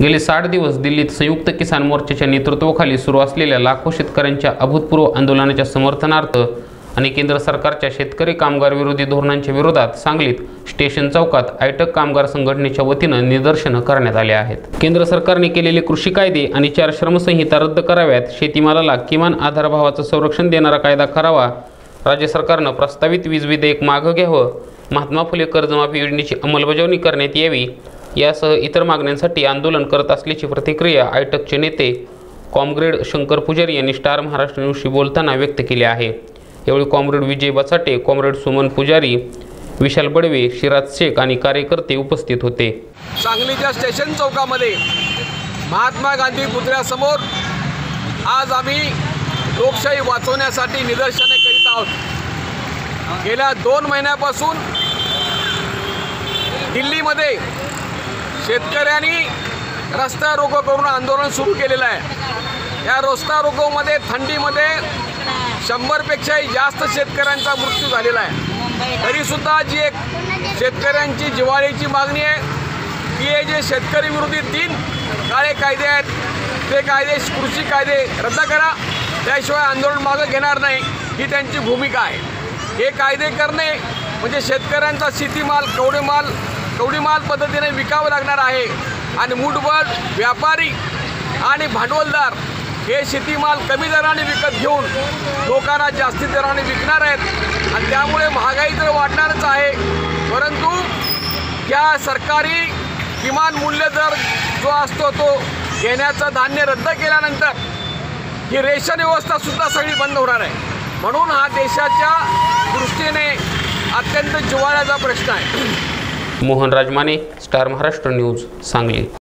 गेले 60 दिवस दिल्लीत संयुक्त किसान मोर्चाच्या नेतृत्वाखाली सुरू असलेल्या लाखो शेतकऱ्यांच्या अभूतपूर्व आंदोलनाच्या समर्थनार्थ आणि केंद्र सरकारच्या शेतकरी कामगार विरोधी धोरणांच्या विरोधात सांगलीत स्टेशन चौकात आयटक कामगार संघटनेच्या वतीने निदर्शने करण्यात आले आहेत। केंद्र सरकारने केलेले कृषी कायदे आणि चार श्रम संहिता रद्द कराव्यात, शेतीमालाला किमान आधारभावाचे संरक्षण देणारा कायदा करावा, राज्य सरकारने प्रस्तावित वीज विधेयक मागे घ्यावे, महात्मा फुले कर्जमाफी योजनेची अंमलबजावणी करण्यात यावी यासह इतर मागण्यांसाठी आंदोलन करत असल्याची प्रतिक्रिया आयटकचे नेते कॉम्रेड शंकर पुजारी यांनी स्टार महाराष्ट्र न्यूजशी बोलताना व्यक्त केली आहे। यावेळी कॉम्रेड विजय बचाटे, कॉम्रेड सुमन पुजारी, विशाल बड़वे, शिराज शेख आणि कार्यकर्ते उपस्थित होते। सांगलीच्या स्टेशन चौकामध्ये महात्मा गांधी पुतळ्यासमोर आज आम्ही लोकशाही वाचवण्यासाठी निदर्शने करीत आहोत। गेल्या 2 महिन्यापासून दिल्लीमध्ये शेतकऱ्यांनी रस्ता रोको करून आंदोलन सुरू केलेलं आहे। या रस्ता रोकोमध्ये थंडीमध्ये 100पेक्षाही जास्त शेतकऱ्यांचा मृत्यू झालेला आहे। तरीसुद्धा जी एक शेतकऱ्यांची जिवाळीची मागणी आहे की हे जे शेतकरी विरोधी 3 काळे कायदे आहेत ते कायदे कृषी कायदे रद्द करा, त्याशिवाय आंदोलन मागे घेणार नाही ही त्यांची भूमिका आहे। हे कायदे करणे म्हणजे शेतकऱ्यांचा शेतीमाल कवडीमाल पद्धतीने विकावं लागणार आहे आणि मूठभर व्यापारी आणि भांडवलदार हे शेतीमाल कमी दराने विकत घेऊन लोकांना जास्ती दराने विकणार आहेत आणि त्यामुळे महागाई तर वाढणारच आहे, परंतु या सरकारी किमान मूल्य दर जो असतो तो घेण्याचं धान्य रद्द केल्यानंतर ही रेशन व्यवस्थासुद्धा सगळी बंद होणार आहे। म्हणून हा देशाच्या दृष्टीने अत्यंत जिव्हाळ्याचा प्रश्न आहे। Mohan Rajmane, star Maharashtra news, Sangli.